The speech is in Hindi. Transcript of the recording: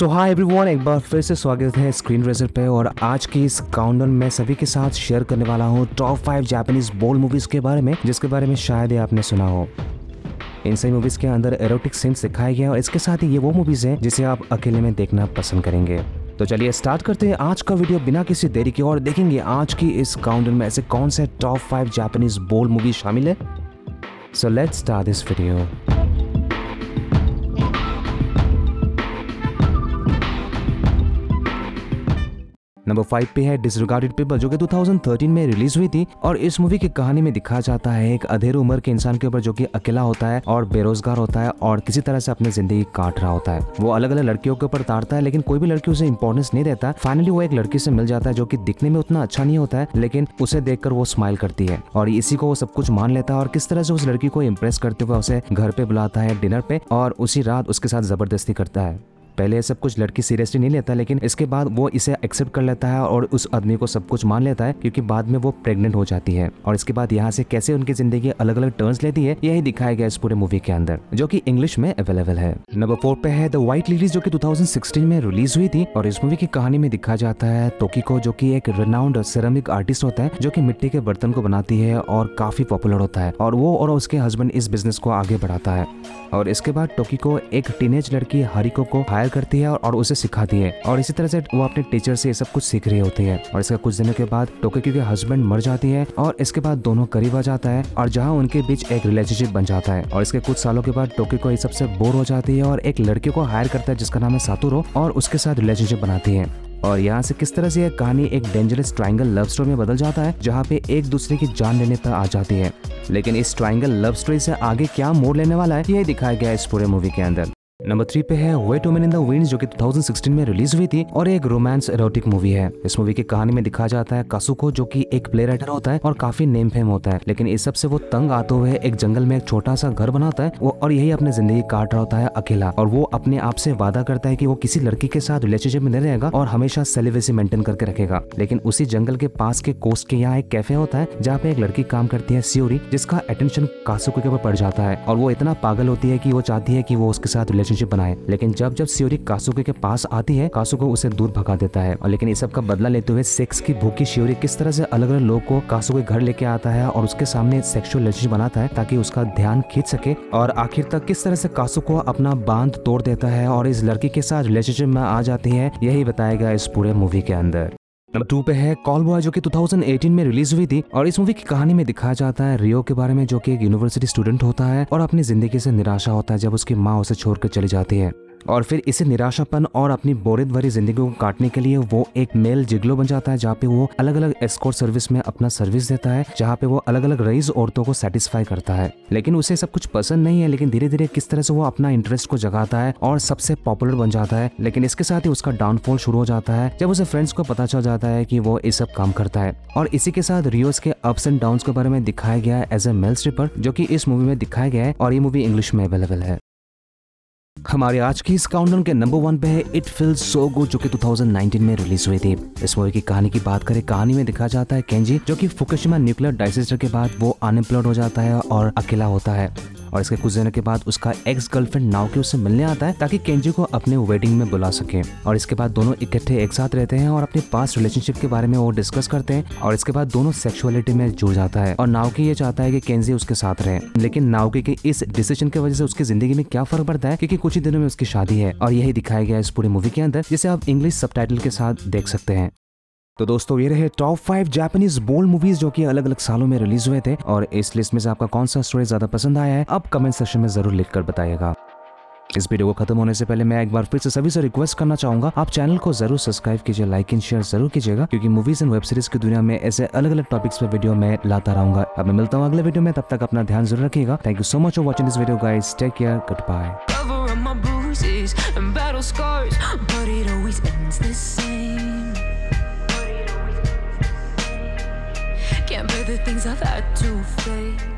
सो हाय एवरीवन, एक बार फिर से स्वागत है स्क्रीन रेजर पे। और आज के इस काउंटडाउन में सभी के साथ शेयर करने वाला हूँ टॉप 5 जापानीज बोल मूवीज के बारे में, जिसके बारे में शायद आपने सुना हो। इन सभी मूवीज के अंदर एरोटिक सीन्स दिखाए गए हैं और इसके साथ ही ये वो मूवीज हैं जिसे आप अकेले में देखना पसंद करेंगे। तो चलिए स्टार्ट करते हैं आज का वीडियो बिना किसी देरी के और देखेंगे आज की इस काउंटडाउन में ऐसे कौन से टॉप 5 जापानीज बोल मूवीज शामिल है। So let's start this video. Number 5 पे है डिसरिगार्डेड पीपल, जो कि 2013 में रिलीज हुई थी। और इस मूवी की कहानी में दिखाया जाता है एक अधेड़ उम्र के इंसान के ऊपर जो कि अकेला होता है और बेरोजगार होता है और किसी तरह से अपनी जिंदगी काट रहा होता है। वो अलग अलग लड़कियों के ऊपर तारता है लेकिन कोई भी लड़की उसे इंपॉर्टेंस नहीं देता। फाइनली वो एक लड़की से मिल जाता है जो की दिखने में उतना अच्छा नहीं होता है लेकिन उसे देखकर वो स्माइल करती है और इसी को वो सब कुछ मान लेता है और किस तरह से उस लड़की को इम्प्रेस करते हुए उसे घर पे बुलाता है डिनर पे और उसी रात उसके साथ जबरदस्ती करता है। पहले सब कुछ लड़की सीरियसली नहीं लेता लेकिन इसके बाद वो इसे एक्सेप्ट कर लेता है और उस आदमी को सब कुछ मान लेता है, क्योंकि बाद में वो प्रेग्नेंट हो जाती है। और इसके बाद यहाँ से कैसे उनकी जिंदगी अलग अलग टर्न्स लेती है यही दिखाया गया इस पूरे मूवी के अंदर, जो कि इंग्लिश में अवेलेबल है। नंबर 4 पे है द व्हाइट लिलीज, जो कि 2016 में रिलीज हुई थी। और इस मूवी की कहानी में दिखाया जाता है तोकी को, जो की एक रेनाउंड सिरेमिक आर्टिस्ट होता है जो की मिट्टी के बर्तन को बनाती है और काफी पॉपुलर होता है। और वो और उसके हस्बैंड इस बिजनेस को आगे बढ़ाता है। और इसके बाद टोकी को एक टीनेज लड़की हारिको को हायर करती है और उसे सिखाती है और इसी तरह से वो अपने टीचर से ये सब कुछ सीख रही होती है। और इसका कुछ दिनों के बाद टोकी के हस्बैंड मर जाती है और इसके बाद दोनों करीब आ जाता है और जहाँ उनके बीच एक रिलेशनशिप बन जाता है। और इसके कुछ सालों के बाद टोकी को ये सबसे बोर हो जाती है और एक लड़की को हायर करता है जिसका नाम है सातोरो और उसके साथ रिलेशनशिप बनाती है। और यहाँ से किस तरह से यह कहानी एक डेंजरस ट्रायंगल लव स्टोरी में बदल जाता है जहाँ पे एक दूसरे की जान लेने पर आ जाती है। लेकिन इस ट्रायंगल लव स्टोरी से आगे क्या मोड़ लेने वाला है यही दिखाया गया है इस पूरे मूवी के अंदर। नंबर 3 पे है वेटोमिन इन द विंड्स, जो कि 2016 में रिलीज हुई थी और एक रोमांस एरोटिक मूवी है। इस मूवी की कहानी में दिखाया जाता है कासुको, जो कि एक प्ले राइटर होता है और काफी नेम फेम होता है। लेकिन इस सब से वो तंग आते हुए एक जंगल में एक छोटा सा घर बनाता है वो और यही अपनी जिंदगी काट रहा होता है अकेला। और वो अपने आप से वादा करता है कि वो किसी लड़की के साथ रिलेशनशिप में नहीं रहेगा और हमेशा सेलिब्रेसी मेंटेन करके रखेगा। लेकिन उसी जंगल के पास के कोस्ट के यहाँ एक कैफे होता है जहाँ पे एक लड़की काम करती है सियोरी, जिसका अटेंशन कासुको के ऊपर पड़ जाता है और वो इतना पागल होती है कि वो चाहती है कि वो उसके साथ बनाए। लेकिन जब जब सियोरी कासुको के पास आती है कासुको उसे दूर भगा देता है। और लेकिन इस सब का बदला लेते हुए सेक्स की भूखी सियोरी किस तरह से अलग अलग लोगों को कासुको के घर लेके आता है और उसके सामने सेक्सुअल रिलेशनशिप बनाता है ताकि उसका ध्यान खींच सके। और आखिर तक किस तरह से कासुको अपना बांध तोड़ देता है और इस लड़की के साथ रिलेशनशिप में आ जाती है यही बताया गया इस पूरे मूवी के अंदर। नंबर 2 पे है कॉल बॉय, जो कि 2018 में रिलीज हुई थी। और इस मूवी की कहानी में दिखाया जाता है रियो के बारे में, जो कि एक यूनिवर्सिटी स्टूडेंट होता है और अपनी जिंदगी से निराशा होता है जब उसकी माँ उसे छोड़कर चली जाती है। और फिर इसी निराशापन और अपनी बोरियत भरी जिंदगी को काटने के लिए वो एक मेल जिगलो बन जाता है जहाँ पे वो अलग अलग एस्कॉर्ट सर्विस में अपना सर्विस देता है जहाँ पे वो अलग अलग रईस औरतों को सेटिस्फाई करता है। लेकिन उसे सब कुछ पसंद नहीं है लेकिन धीरे धीरे किस तरह से वो अपना इंटरेस्ट को जगाता है और सबसे पॉपुलर बन जाता है। लेकिन इसके साथ ही उसका डाउनफॉल शुरू हो जाता है जब उसे फ्रेंड्स को पता चल जाता है कि वो ये सब काम करता है। और इसी के साथ रियोस के अप्स एंड डाउन के बारे में दिखाया गया है एज ए मेल स्ट्रिपर, जो की इस मूवी में दिखाया गया है और ये मूवी इंग्लिश में अवेलेबल है। हमारे आज की इस काउंटडाउन के नंबर 1 पे है इट फील्स सो गुड, जो कि 2019 में रिलीज हुई थी। इस मूवी की कहानी की बात करें, कहानी में दिखाया जाता है केंजी, जो कि फुकुशिमा न्यूक्लियर डिजास्टर के बाद वो अनएम्प्लॉयड हो जाता है और अकेला होता है। और इसके कुछ दिनों के बाद उसका एक्स गर्लफ्रेंड नाओकी उससे मिलने आता है ताकि केंजी को अपने वेडिंग में बुला सके। और इसके बाद दोनों इकट्ठे एक साथ रहते हैं और अपने पास्ट रिलेशनशिप के बारे में वो डिस्कस करते हैं। और इसके बाद दोनों सेक्सुअलिटी में जुड़ जाता है और नाओकी ये चाहता है कि केंजी उसके साथ रहे। लेकिन नाओकी के इस डिसीजन की वजह से उसकी जिंदगी में क्या फर्क पड़ता है, क्योंकि कुछ ही दिनों में उसकी शादी है। और यही दिखाया गया इस पूरी मूवी के अंदर, जिसे आप इंग्लिश सबटाइटल के साथ देख सकते हैं। तो दोस्तों ये रहे टॉप 5 जापानीज बोल्ड मूवीज जो कि अलग अलग सालों में रिलीज हुए थे। और इस लिस्ट में से आपका कौन सा स्टोरी ज्यादा पसंद आया है आप कमेंट सेक्शन में जरूर लिखकर बताइएगा। इस वीडियो को खत्म होने से पहले मैं एक बार फिर से सभी से रिक्वेस्ट करना चाहूंगा, आप चैनल को जरूर सब्सक्राइब कीजिए, लाइक एंड शेयर जरूर कीजिएगा, क्योंकि मूवीज एंड वेब सीरीज की दुनिया में ऐसे अलग अलग टॉपिक्स पर वीडियो मैं लाता रहूंगा। अब मैं मिलता हूँ अगले वीडियो में, तब तक अपना ध्यान जरूर रखिएगा। Thank you so much for watching this video guys, take care, good bye. The things I've had to face.